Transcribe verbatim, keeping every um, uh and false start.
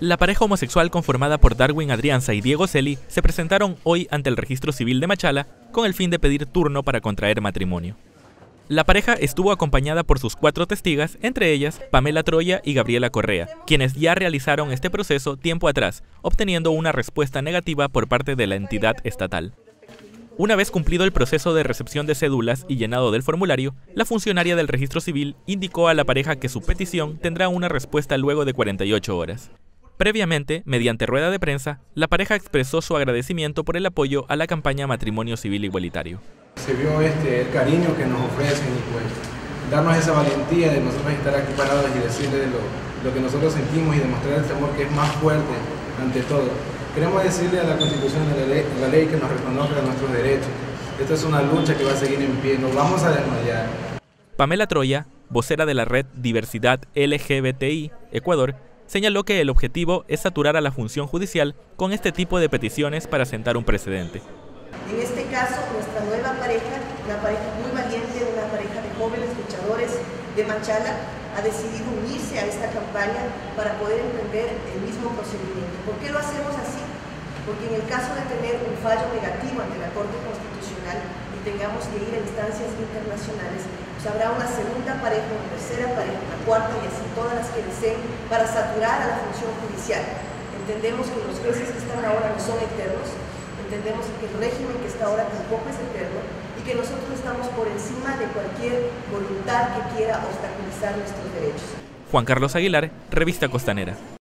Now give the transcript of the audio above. La pareja homosexual conformada por Darwin Adrianza y Diego Celi se presentaron hoy ante el Registro Civil de Machala con el fin de pedir turno para contraer matrimonio. La pareja estuvo acompañada por sus cuatro testigas, entre ellas Pamela Troya y Gabriela Correa, quienes ya realizaron este proceso tiempo atrás, obteniendo una respuesta negativa por parte de la entidad estatal. Una vez cumplido el proceso de recepción de cédulas y llenado del formulario, la funcionaria del Registro Civil indicó a la pareja que su petición tendrá una respuesta luego de cuarenta y ocho horas. Previamente, mediante rueda de prensa, la pareja expresó su agradecimiento por el apoyo a la campaña Matrimonio Civil Igualitario. Se vio este, el cariño que nos ofrecen y pues darnos esa valentía de nosotros estar aquí parados y decirles lo, lo que nosotros sentimos y demostrar ese amor que es más fuerte ante todo. Queremos decirle a la Constitución y a la ley, la ley que nos reconozca nuestros derechos. Esta es una lucha que va a seguir en pie, no vamos a desmayar. Pamela Troya, vocera de la red Diversidad L G B T I Ecuador, señaló que el objetivo es saturar a la función judicial con este tipo de peticiones para sentar un precedente. En este caso, nuestra nueva pareja, una pareja muy valiente, una pareja de jóvenes luchadores de Machala, ha decidido unirse a esta campaña para poder emprender el mismo procedimiento. ¿Por qué lo hacemos así? Porque en el caso de tener un fallo negativo ante la Corte Constitucional y tengamos que ir a instancias internacionales, pues habrá una segunda pareja, una tercera pareja, una cuarta y así todas las que deseen para saturar a la función judicial. Entendemos que los jueces que están ahora no son eternos, entendemos que el régimen que está ahora tampoco es eterno y que nosotros estamos por encima de cualquier voluntad que quiera obstaculizar nuestros derechos. Juan Carlos Aguilar, Revista Costanera.